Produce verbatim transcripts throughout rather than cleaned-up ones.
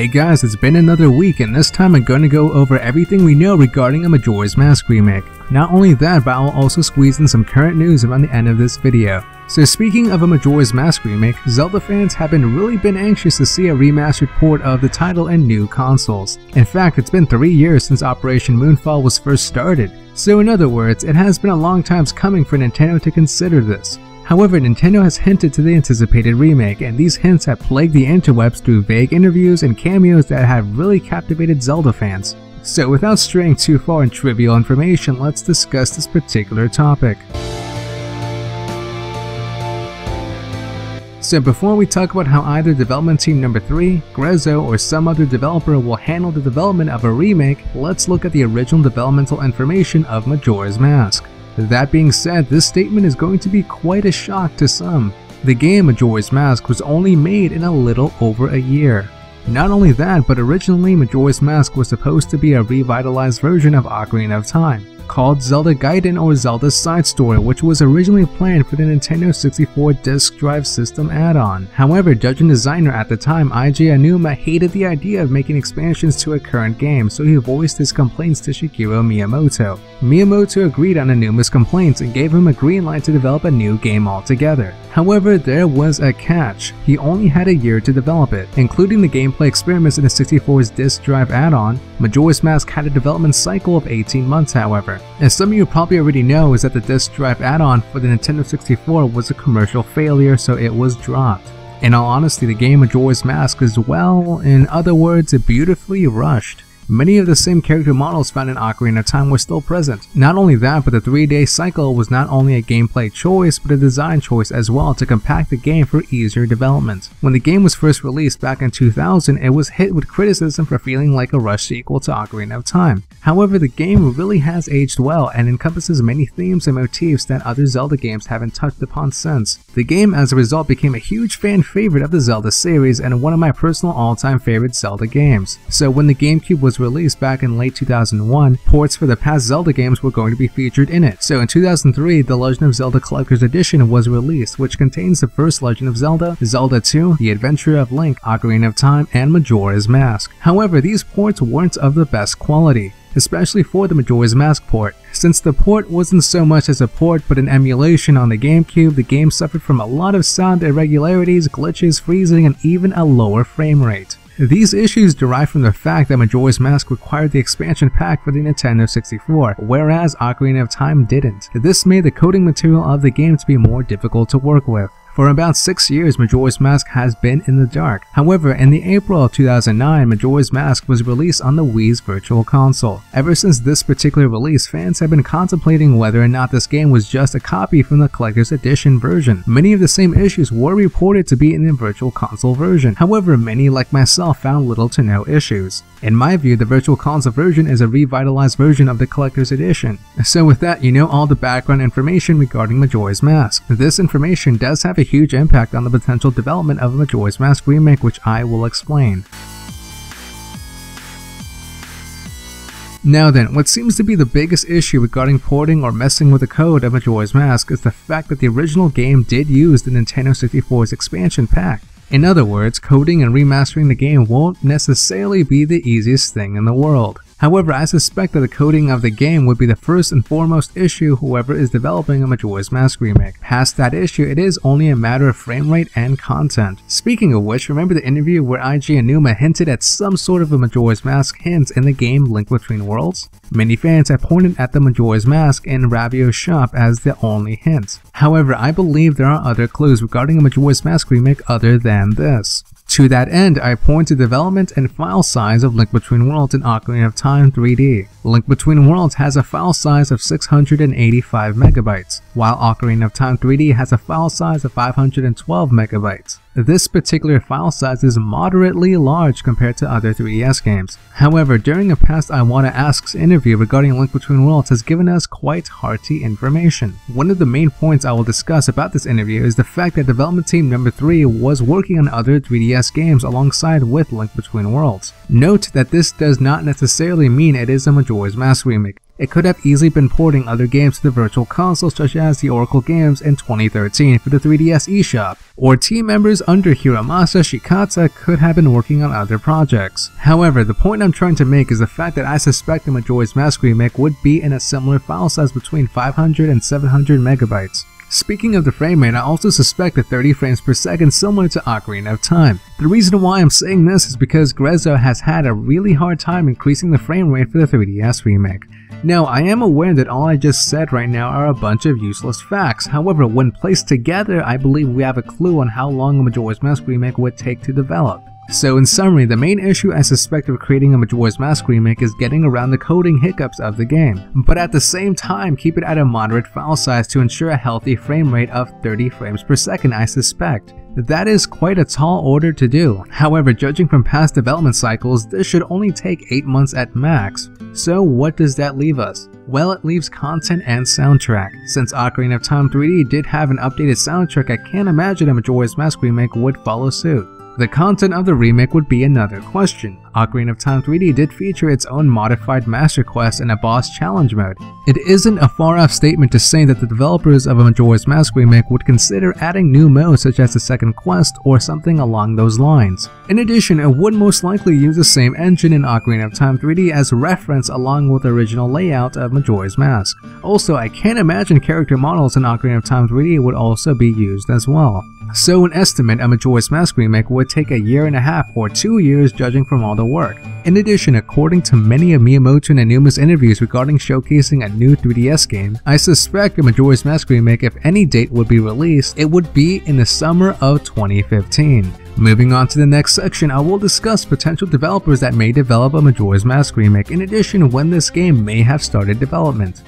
Hey guys, it's been another week and this time I'm going to go over everything we know regarding a Majora's Mask remake. Not only that, but I'll also squeeze in some current news around the end of this video. So speaking of a Majora's Mask remake, Zelda fans have been really been anxious to see a remastered port of the title and new consoles. In fact, it's been three years since Operation Moonfall was first started. So in other words, it has been a long time coming for Nintendo to consider this. However, Nintendo has hinted to the anticipated remake, and these hints have plagued the interwebs through vague interviews and cameos that have really captivated Zelda fans. So without straying too far in trivial information, let's discuss this particular topic. So before we talk about how either Development Team Number three, Grezzo, or some other developer will handle the development of a remake, let's look at the original developmental information of Majora's Mask. That being said, this statement is going to be quite a shock to some. The game Majora's Mask was only made in a little over a year. Not only that, but originally Majora's Mask was supposed to be a revitalized version of Ocarina of Time, called Zelda Gaiden or Zelda's Side Story, which was originally planned for the Nintendo sixty-four disk drive system add-on. However, judge and designer at the time, Eiji Aonuma, hated the idea of making expansions to a current game, so he voiced his complaints to Shigeru Miyamoto. Miyamoto agreed on Aonuma's complaints and gave him a green light to develop a new game altogether. However, there was a catch. He only had a year to develop it, including the gameplay experiments in the sixty-four's disk drive add-on. Majora's Mask had a development cycle of eighteen months, however. As some of you probably already know, is that the disk drive add-on for the Nintendo sixty-four was a commercial failure, so it was dropped. In all honesty, the game Majora's Mask is, well, in other words, beautifully rushed. Many of the same character models found in Ocarina of Time were still present. Not only that, but the three-day cycle was not only a gameplay choice, but a design choice as well to compact the game for easier development. When the game was first released back in two thousand, it was hit with criticism for feeling like a rushed sequel to Ocarina of Time. However, the game really has aged well and encompasses many themes and motifs that other Zelda games haven't touched upon since. The game as a result became a huge fan favorite of the Zelda series and one of my personal all-time favorite Zelda games. So when the GameCube was released back in late two thousand one, ports for the past Zelda games were going to be featured in it. So in two thousand three, The Legend of Zelda Collector's Edition was released, which contains the first Legend of Zelda, Zelda two, The Adventure of Link, Ocarina of Time, and Majora's Mask. However, these ports weren't of the best quality, especially for the Majora's Mask port. Since the port wasn't so much as a port but an emulation on the GameCube, the game suffered from a lot of sound irregularities, glitches, freezing, and even a lower frame rate. These issues derive from the fact that Majora's Mask required the expansion pack for the Nintendo sixty-four, whereas Ocarina of Time didn't. This made the coding material of the game to be more difficult to work with. For about six years, Majora's Mask has been in the dark. However, in the April of two thousand nine, Majora's Mask was released on the Wii's Virtual Console. Ever since this particular release, fans have been contemplating whether or not this game was just a copy from the Collector's Edition version. Many of the same issues were reported to be in the Virtual Console version. However, many like myself found little to no issues. In my view, the Virtual Console version is a revitalized version of the Collector's Edition. So with that, you know all the background information regarding Majora's Mask. This information does have a huge impact on the potential development of a Majora's Mask remake, which I will explain. Now then, what seems to be the biggest issue regarding porting or messing with the code of Majora's Mask is the fact that the original game did use the Nintendo sixty-four's expansion pack. In other words, coding and remastering the game won't necessarily be the easiest thing in the world. However, I suspect that the coding of the game would be the first and foremost issue whoever is developing a Majora's Mask remake. Past that issue, it is only a matter of frame rate and content. Speaking of which, remember the interview where Eiji Aonuma hinted at some sort of a Majora's Mask hint in the game Link Between Worlds? Many fans have pointed at the Majora's Mask in Ravio's shop as the only hint. However, I believe there are other clues regarding a Majora's Mask remake other than this. To that end, I point to development and file size of Link Between Worlds in Ocarina of Time three D. Link Between Worlds has a file size of six hundred eighty-five megabytes, while Ocarina of Time three D has a file size of five hundred twelve megabytes. This particular file size is moderately large compared to other three D S games. However, during a past Iwata Asks interview regarding Link Between Worlds has given us quite hearty information. One of the main points I will discuss about this interview is the fact that Development Team Number three was working on other three D S games alongside with Link Between Worlds. Note that this does not necessarily mean it is a Majora's Mask remake. It could have easily been porting other games to the virtual console, such as the Oracle Games in twenty thirteen for the three D S eShop, or team members under Hiromasa Shikata could have been working on other projects. However, the point I'm trying to make is the fact that I suspect the Majora's Mask remake would be in a similar file size between five hundred and seven hundred megabytes. Speaking of the frame rate, I also suspect the thirty frames per second similar to Ocarina of Time. The reason why I'm saying this is because Grezzo has had a really hard time increasing the frame rate for the three D S remake. Now, I am aware that all I just said right now are a bunch of useless facts. However, when placed together, I believe we have a clue on how long a Majora's Mask remake would take to develop. So in summary, the main issue I suspect of creating a Majora's Mask remake is getting around the coding hiccups of the game, but at the same time keep it at a moderate file size to ensure a healthy frame rate of thirty frames per second I suspect. That is quite a tall order to do. However, judging from past development cycles, this should only take eight months at max. So what does that leave us? Well, it leaves content and soundtrack. Since Ocarina of Time three D did have an updated soundtrack, I can't imagine a Majora's Mask remake would follow suit. The content of the remake would be another question. Ocarina of Time three D did feature its own modified Master Quest and a boss challenge mode. It isn't a far-off statement to say that the developers of a Majora's Mask remake would consider adding new modes such as the second quest or something along those lines. In addition, it would most likely use the same engine in Ocarina of Time three D as reference along with the original layout of Majora's Mask. Also, I can't imagine character models in Ocarina of Time three D would also be used as well. So an estimate, a Majora's Mask remake would take a year and a half or two years judging from all the work. In addition, according to many of Miyamoto and Anuma's interviews regarding showcasing a new three D S game, I suspect a Majora's Mask remake, if any date would be released, it would be in the summer of twenty fifteen. Moving on to the next section, I will discuss potential developers that may develop a Majora's Mask remake, in addition when this game may have started development.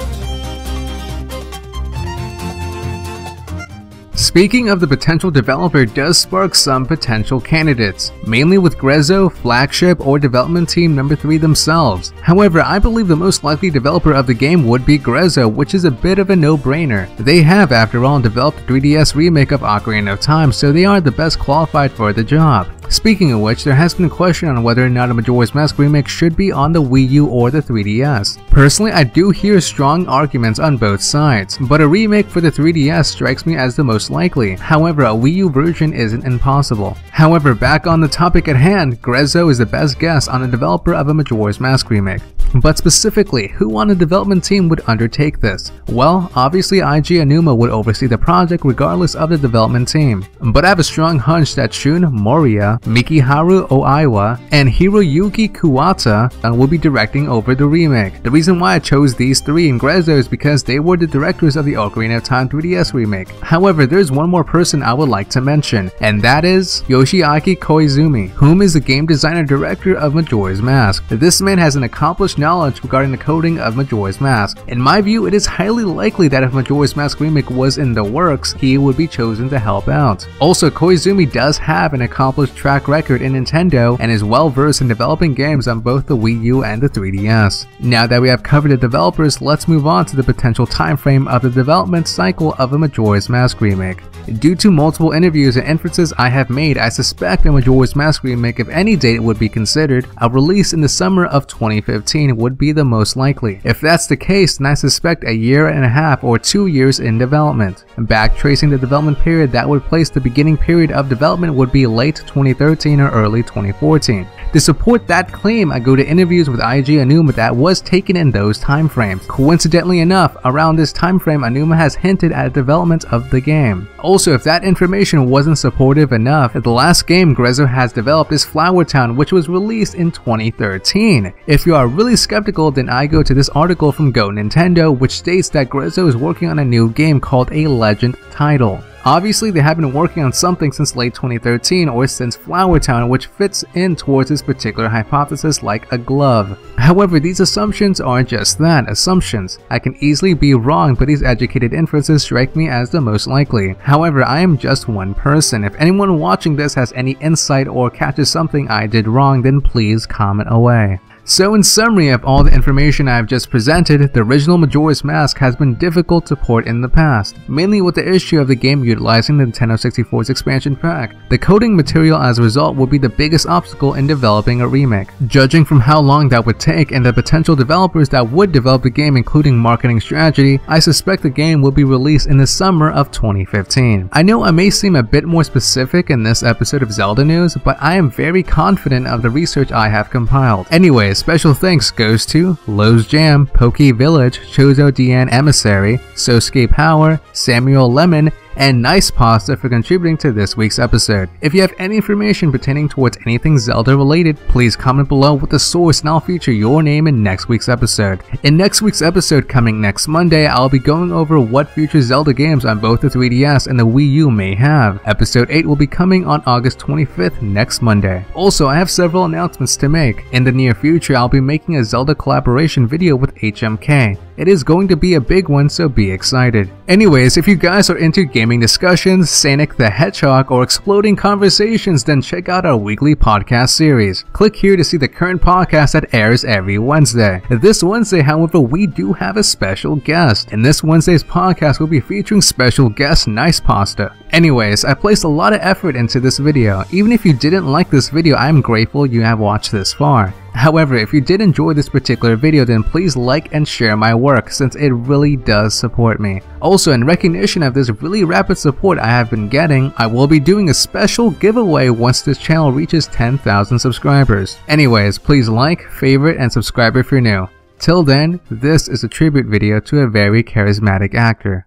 Speaking of the potential developer does spark some potential candidates, mainly with Grezzo, Flagship, or Development Team Number three themselves. However, I believe the most likely developer of the game would be Grezzo, which is a bit of a no-brainer. They have, after all, developed a three D S remake of Ocarina of Time, so they are the best qualified for the job. Speaking of which, there has been a question on whether or not a Majora's Mask remake should be on the Wii U or the three D S. Personally, I do hear strong arguments on both sides, but a remake for the three D S strikes me as the most likely. However, a Wii U version isn't impossible. However, back on the topic at hand, Grezzo is the best guess on a developer of a Majora's Mask remake. But specifically, who on the development team would undertake this? Well, obviously Eiji Aonuma would oversee the project regardless of the development team. But I have a strong hunch that Shun Moria, Mikiharu Oaiwa, and Hiroyuki Kuwata will be directing over the remake. The reason why I chose these three in Grezzo is because they were the directors of the Ocarina of Time three D S remake. However, there's one more person I would like to mention, and that is Yoshiaki Koizumi, whom is the game designer director of Majora's Mask. This man has an accomplished knowledge regarding the coding of Majora's Mask. In my view, it is highly likely that if Majora's Mask remake was in the works, he would be chosen to help out. Also, Koizumi does have an accomplished track record in Nintendo and is well versed in developing games on both the Wii U and the three D S. Now that we have covered the developers, let's move on to the potential timeframe of the development cycle of a Majora's Mask remake. Due to multiple interviews and inferences I have made, I suspect a Majora's Mask remake, if any date would be considered, a release in the summer of twenty fifteen would be the most likely. If that's the case, then I suspect a year and a half or two years in development. Backtracing the development period, that would place the beginning period of development would be late twenty thirteen or early twenty fourteen. To support that claim, I go to interviews with Eiji Aonuma that was taken in those timeframes. Coincidentally enough, around this timeframe, Aonuma has hinted at development of the game. Also, if that information wasn't supportive enough, the last game Grezzo has developed is Flower Town, which was released in twenty thirteen. If you are really skeptical, then I go to this article from Go Nintendo, which states that Grezzo is working on a new game called A Legend title. Obviously, they have been working on something since late twenty thirteen or since Flower Town, which fits in towards this particular hypothesis like a glove. However, these assumptions are just that, assumptions. I can easily be wrong, but these educated inferences strike me as the most likely. However, I am just one person. If anyone watching this has any insight or catches something I did wrong, then please comment away. So in summary of all the information I have just presented, the original Majora's Mask has been difficult to port in the past, mainly with the issue of the game utilizing the Nintendo sixty-four's expansion pack. The coding material as a result would be the biggest obstacle in developing a remake. Judging from how long that would take and the potential developers that would develop the game including marketing strategy, I suspect the game will be released in the summer of twenty fifteen. I know I may seem a bit more specific in this episode of Zelda News, but I am very confident of the research I have compiled. Anyway, special thanks goes to Lowe's Jam, Pokey Village, Chozo Dian Emissary, Sosuke Power, Samuel Lemon, and NicePasta for contributing to this week's episode. If you have any information pertaining towards anything Zelda related, please comment below with the source and I'll feature your name in next week's episode. In next week's episode coming next Monday, I'll be going over what future Zelda games on both the three D S and the Wii U may have. Episode eight will be coming on August twenty-fifth next Monday. Also, I have several announcements to make. In the near future, I'll be making a Zelda collaboration video with H M K. It is going to be a big one, so be excited. Anyways, if you guys are into gaming discussions, Sanic the Hedgehog, or exploding conversations, then check out our weekly podcast series. Click here to see the current podcast that airs every Wednesday. This Wednesday, however, we do have a special guest. In this Wednesday's podcast, we'll be featuring special guest NicePasta. Anyways, I placed a lot of effort into this video. Even if you didn't like this video, I'm grateful you have watched this far. However, if you did enjoy this particular video, then please like and share my work since it really does support me. Also, in recognition of this really rapid support I have been getting, I will be doing a special giveaway once this channel reaches ten thousand subscribers. Anyways, please like, favorite, and subscribe if you're new. Till then, this is a tribute video to a very charismatic actor.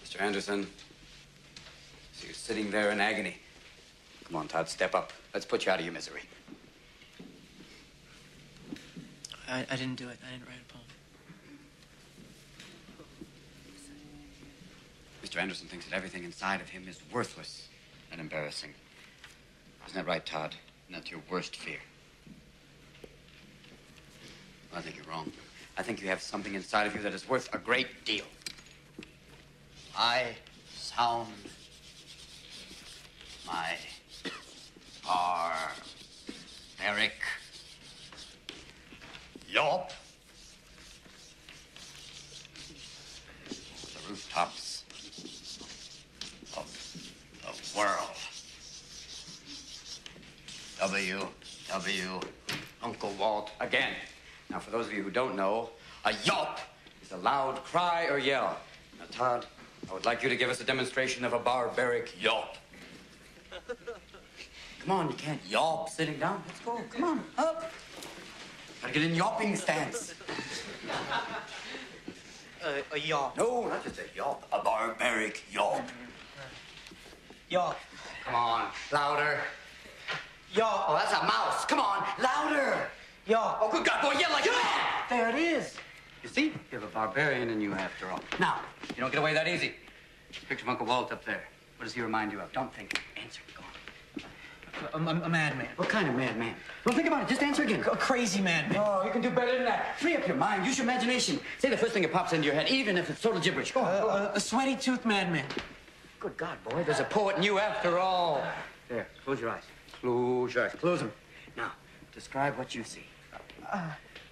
Mister Anderson. Sitting there in agony. Come on, Todd, step up. Let's put you out of your misery. I, I didn't do it. I didn't write a poem. Mister Anderson thinks that everything inside of him is worthless and embarrassing. Isn't that right, Todd? And that's your worst fear. Well, I think you're wrong. I think you have something inside of you that is worth a great deal. I sound... my barbaric yawp. The rooftops of the world. W, W, Uncle Walt again. Now, for those of you who don't know, a yawp is a loud cry or yell. Now, Todd, I would like you to give us a demonstration of a barbaric yawp. Come on, you can't yawp sitting down. Let's go. Come on, up. Gotta get in yawping stance. Uh, a yawp. No, not just a yawp. A barbaric yawp. Yawp. Come on, louder. Yawp. Oh, that's a mouse. Come on, louder. Yawp. Oh, good God, boy, yell like a man. There it is. You see, you have a barbarian in you after all. Now, you don't get away that easy. Picture of Uncle Walt up there. What does he remind you of? Don't think. Answer. Go on. A, a, a madman. What kind of madman? Don't think about it. Just answer again. A crazy madman. Oh, you can do better than that. Free up your mind. Use your imagination. Say the first thing that pops into your head, even if it's total gibberish. Go on. Uh, go on. A, a sweaty-toothed madman. Good God, boy. There's a poet in you after all. There. Close your eyes. Close your eyes. Close them. Now, describe what you see. Uh,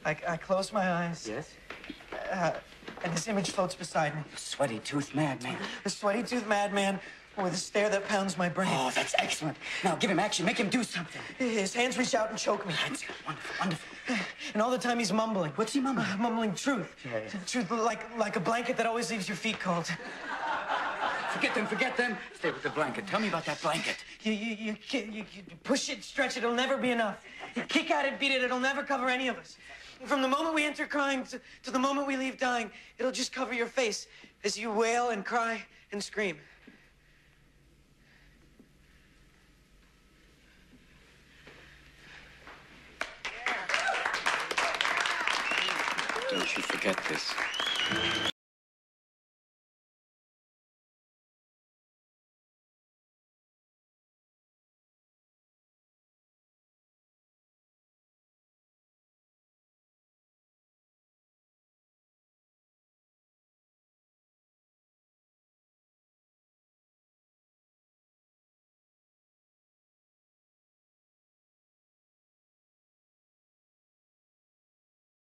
I, I close my eyes. Yes? Uh, and this image floats beside me. A sweaty-toothed madman. A sweaty-toothed madman. With a stare that pounds my brain. Oh, that's excellent. Now, give him action. Make him do something. His hands reach out and choke me. That's wonderful, wonderful. And all the time he's mumbling. What's he mumbling? Uh, mumbling truth. Yeah, yeah. Truth like, like a blanket that always leaves your feet cold. Forget them, forget them. Stay with the blanket. Tell me about that blanket. You, you, you, you, you push it, stretch it. It'll never be enough. You kick at it, beat it. It'll never cover any of us. From the moment we enter crying to, to the moment we leave dying, it'll just cover your face as you wail and cry and scream. Don't you forget this.